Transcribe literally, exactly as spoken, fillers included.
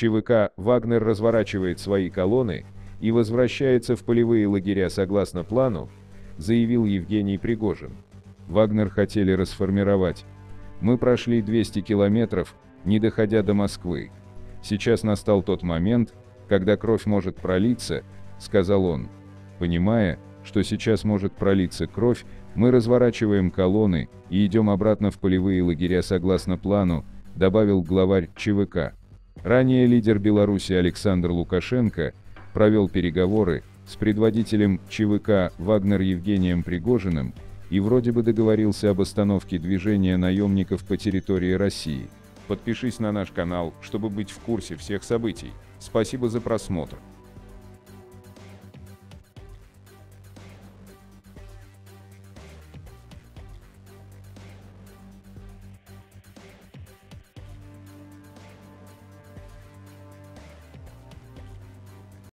ЧВК «Вагнер» разворачивает свои колонны и возвращается в полевые лагеря согласно плану, заявил Евгений Пригожин. «Вагнер хотели расформировать. Мы прошли двести километров, не доходя до Москвы. Сейчас настал тот момент, когда кровь может пролиться», — сказал он. «Понимая, что сейчас может пролиться кровь, мы разворачиваем колонны и идем обратно в полевые лагеря согласно плану», — добавил главарь ЧВК. Ранее лидер Беларуси Александр Лукашенко провел переговоры с предводителем ЧВК «Вагнер» Евгением Пригожиным и вроде бы договорился об остановке движения наемников по территории России. Подпишись на наш канал, чтобы быть в курсе всех событий. Спасибо за просмотр.